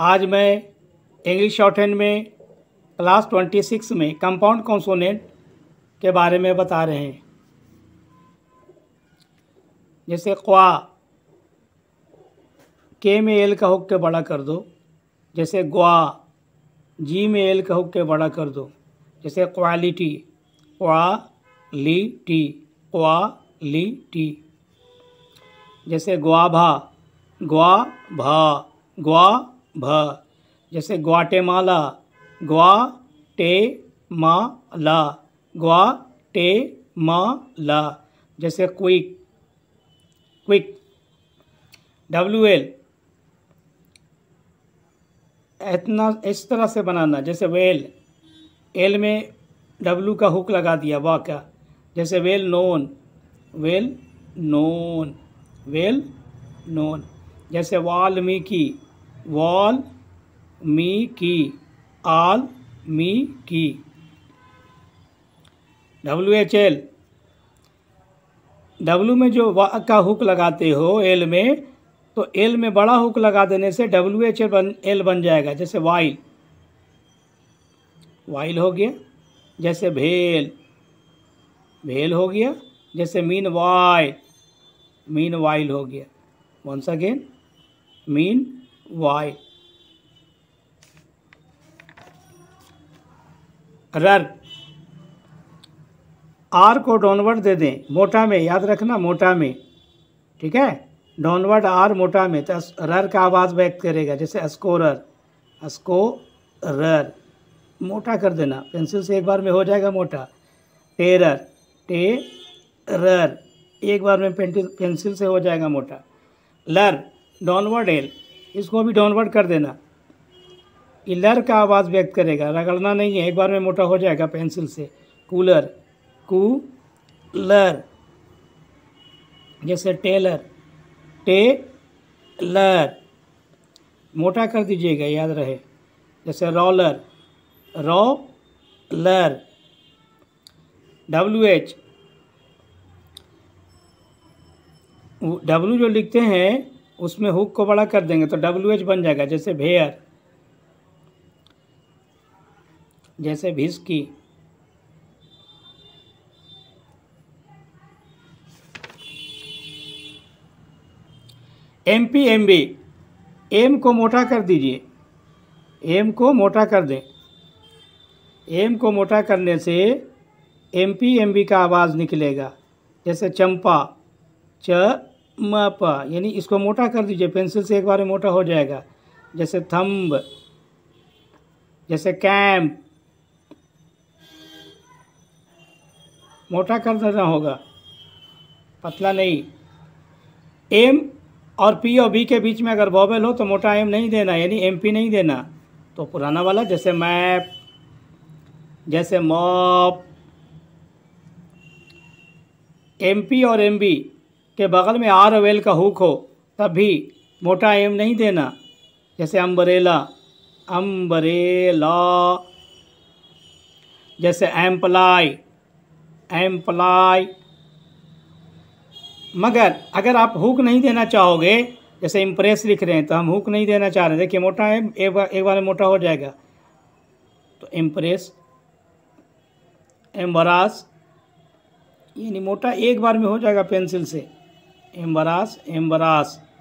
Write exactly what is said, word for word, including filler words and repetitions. आज मैं English shorthand में क्लास ट्वेंटी सिक्स में कंपाउंड कॉन्सोनेंट के बारे में बता रहे हैं। जैसे क्वा, के में एल का हुक के बड़ा कर दो। जैसे ग्वा, जी में एल का हुक के बड़ा कर दो। जैसे क्वालिटी, क्वालिटी, क्वालिटी। जैसे ग्वाभा, ग्वा भा, ग्वा भा। जैसे ग्वाटेमाला, ग्वा टे मा ला, ग्वा टे मा ला। जैसे क्विक, क्विक। डब्ल्यू एल इतना इस तरह से बनाना। जैसे वेल, एल में डब्लू का हुक लगा दिया वाका। जैसे well known, well known, well known. जैसे वाल्मीकि, वाल मी की, आल मी की। डब्लू एच एल, डब्लू में जो वा का हुक लगाते हो एल में, तो एल में बड़ा हुक लगा देने से डब्लू एच एल बन एल बन जाएगा। जैसे वाइल, वाइल हो गया। जैसे भेल, भेल हो गया। जैसे मीन वाइल, मीन वाइल हो गया। Once again meanwhile. रर, आर को डाउनवर्ड दे दें मोटा में, याद रखना मोटा में, ठीक है। डाउनवर्ड आर मोटा में, तो रर का आवाज़ व्यक्त करेगा। जैसे स्कोरर, स्कोरर, मोटा कर देना पेंसिल से, एक बार में हो जाएगा मोटा। टेरर, टेरर, एक बार में पेंसिल से हो जाएगा मोटा। लर, डाउनवर्ड एल, इसको भी डाउनवर्ड कर देना। ये लर का आवाज़ व्यक्त करेगा, रगड़ना नहीं है, एक बार में मोटा हो जाएगा पेंसिल से। Cooler, cooler. जैसे टेलर, टेलर, मोटा कर दीजिएगा, याद रहे। जैसे roller, roller. W H, W जो लिखते हैं उसमें हुक को बड़ा कर देंगे तो डब्ल्यू एच बन जाएगा। जैसे भेयर, जैसे whisky. M P M B, M को मोटा कर दीजिए, एम को मोटा कर दें। एम को मोटा करने से एम पी एम बी का आवाज़ निकलेगा। जैसे चंपा, चम्पा, यानी इसको मोटा कर दीजिए पेंसिल से, एक बार मोटा हो जाएगा। जैसे थंब, जैसे कैम्प, मोटा कर देना होगा, पतला नहीं। एम और पी और बी के बीच में अगर वॉवेल हो तो मोटा एम नहीं देना, यानी एम पी नहीं देना, तो पुराना वाला। जैसे मैप, जैसे मॉप। एम पी और एम बी के बगल में आर और एल का हुक हो तब भी मोटा एम नहीं देना। जैसे अम्बरेला, अम्बरेला। जैसे एम्प्लाई, एम्प्लाई। मगर अगर आप हुक नहीं देना चाहोगे, जैसे इम्प्रेस लिख रहे हैं तो हम हुक नहीं देना चाह रहे, देखिए मोटा है, एक बार एक बार मोटा हो जाएगा, तो इम्प्रेस। एम्बरास, यानी मोटा एक बार में हो जाएगा पेंसिल से, एम्बरास, एम्बरास।